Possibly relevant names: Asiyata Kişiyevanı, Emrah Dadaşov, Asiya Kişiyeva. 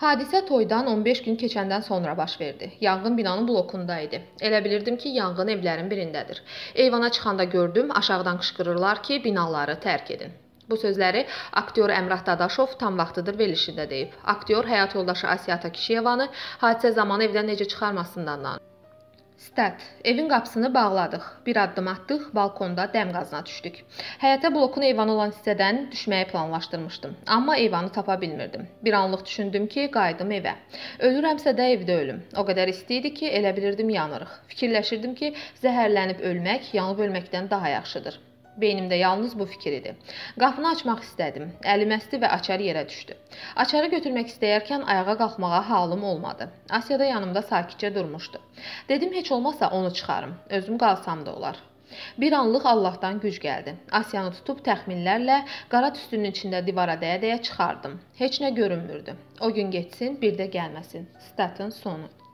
Hadisə toydan 15 gün keçəndən sonra baş verdi. Yanğın binanın blokunda idi. Elə bilirdim ki, yanğın evlərin birindədir. Eyvana çıxanda gördüm, aşağıdan qışqırırlar ki, binaları tərk edin. Bu sözləri aktyor Emrah Dadaşov tam vaxtıdır verilişində deyib. Aktyor həyat yoldaşı Asiyata Kişiyevanı hadisə zamanı evdən necə çıxarmasından danışır. Stat. Evin qapısını bağladıq. Bir addım atdıq, balkonda dəm qazına düşdük. Həyətə blokun eyvanı olan hissədən düşməyi planlaşdırmışdım. Amma eyvanı tapa bilmirdim. Bir anlıq düşündüm ki, qayıdım evə. Ölürəmsə də evdə ölüm. O qədər isti idi ki, elə bilirdim yanırıq. Fikirləşirdim ki, zəhərlənib ölmək, yanıb ölməkdən daha yaxşıdır. Beynimdə yalnız bu fikir idi. Qapını açmaq istədim. Əlim əsdi və açar yerə düşdü. Açarı götürmək istəyərkən ayağa qalxmağa halım olmadı. Asiyada yanımda sakitcə durmuşdu. Dedim, heç olmasa onu çıxarım. Özüm qalsam da olar. Bir anlıq Allahdan güc gəldi. Asiyanı tutub təxminlərlə qara tüstünün içində divara dəyə-dəyə çıxardım. Heç nə görünmürdü. O gün getsin, bir də gəlməsin. Statın sonu.